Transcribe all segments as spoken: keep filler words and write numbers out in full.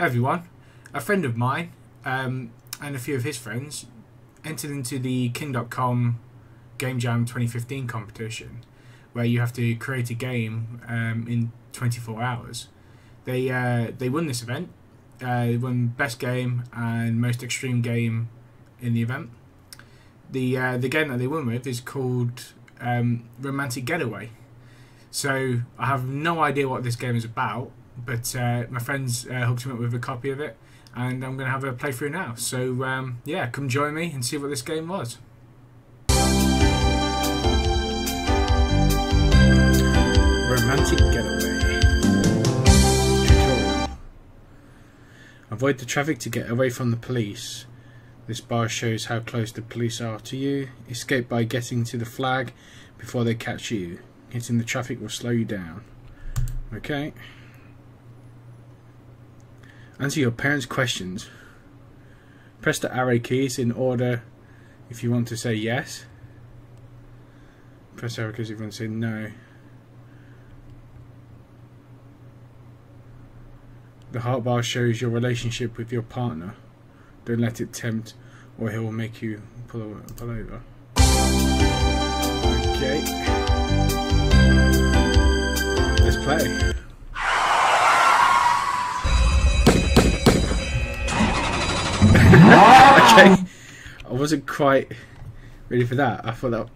Hey everyone, a friend of mine um, and a few of his friends entered into the King dot com Game Jam twenty fifteen competition, where you have to create a game um, in twenty-four hours. They uh, they won this event. Uh, they won best game and most extreme game in the event. The uh, the game that they won with is called um, Romantic Getaway. So I have no idea what this game is about, but uh, my friends uh, hooked me up with a copy of it, and I'm going to have a playthrough now. So um, yeah, come join me and see what this game was. Romantic Getaway tutorial. Avoid the traffic to get away from the police. This bar shows how close the police are to you. Escape by getting to the flag before they catch you. Hitting the traffic will slow you down. Okay. Answer your parents' questions. Press the arrow keys in order if you want to say yes. Press arrow keys if you want to say no. The heart bar shows your relationship with your partner. Don't let it tempt, or he will make you pull over. Pull over. Okay. Let's play. Okay, I wasn't quite ready for that. I thought that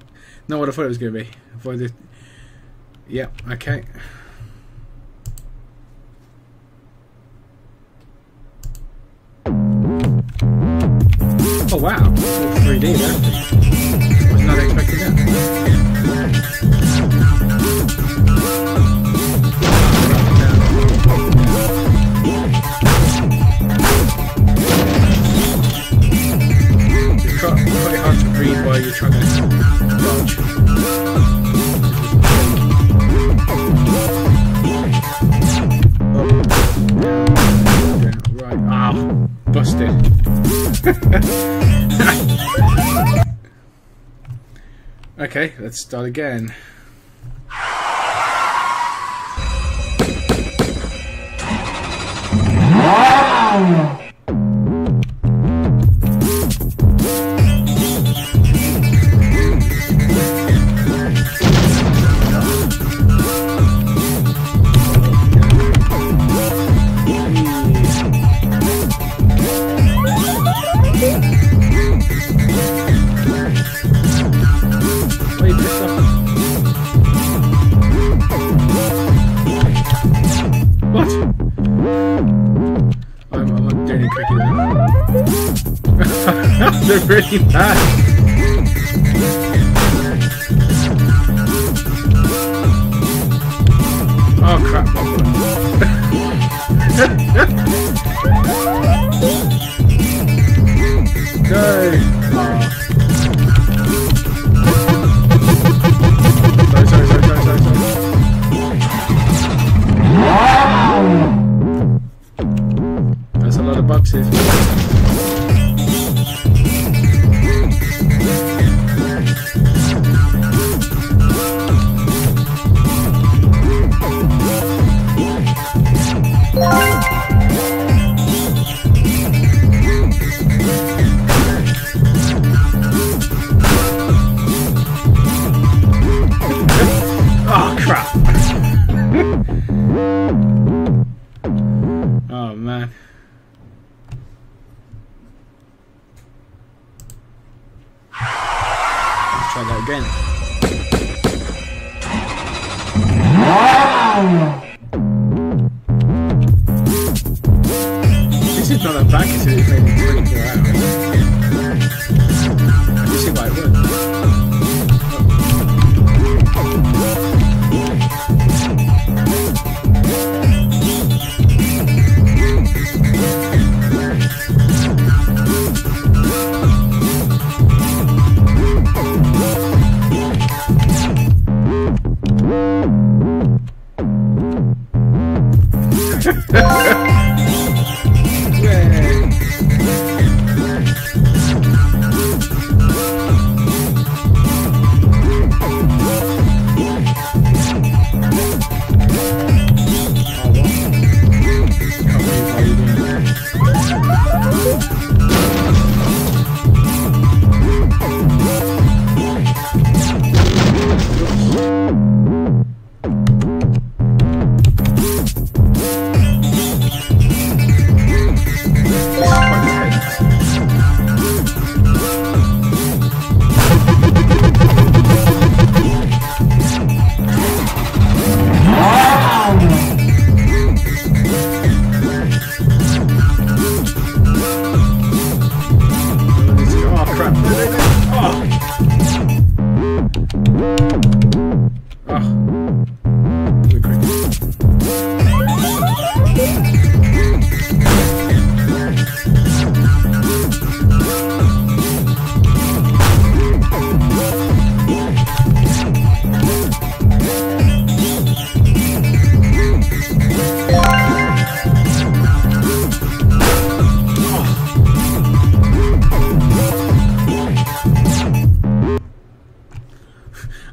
not what I thought it was going to be. Avoid the. Yeah. Okay. Oh wow, it's three D now. I was not expecting that. It's quite hard to breathe while you're trying to dodge. Okay, let's start again. Wow. They're really bad. Oh crap! Go! Sorry, sorry, sorry, sorry, sorry, sorry. That's a lot of bugs here. Try that again. This is not a back, it's maybe twenty-four hours. I just see why it would. Yay!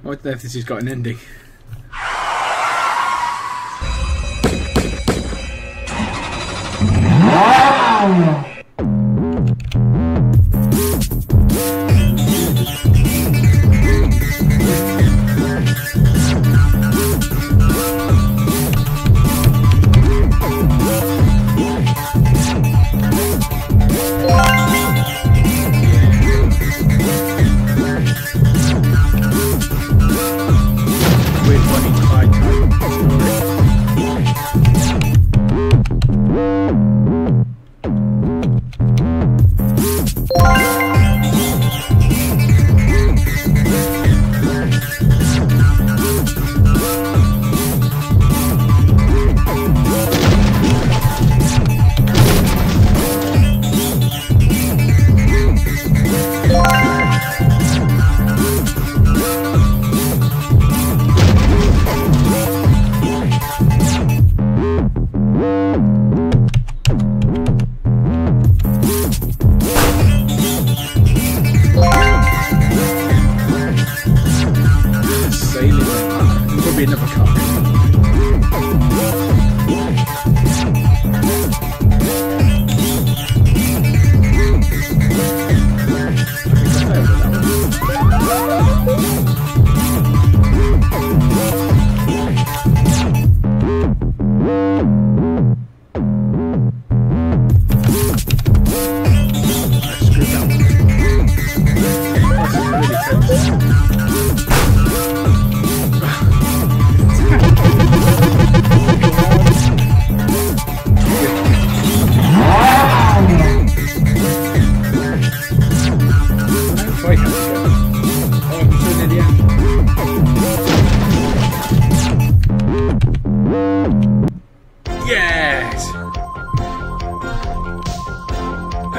What if this has got an ending?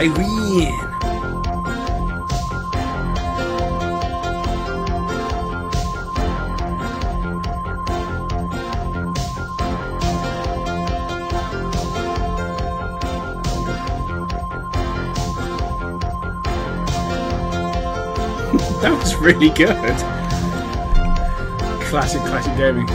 I win! That was really good! Classic, classic gaming.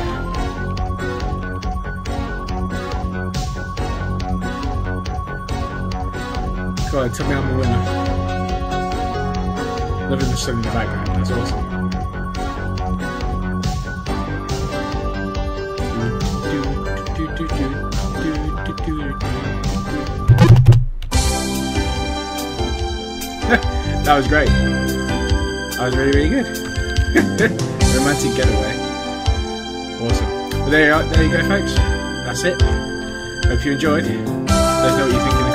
Well, tell me I'm a winner. Living the sun in the background, that's awesome. That was great. That was really, really good. Romantic Getaway. Awesome. Well, there you are. There you go, folks. That's it. Hope you enjoyed. Let us know what you think in the